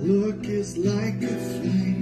Look is like a flame.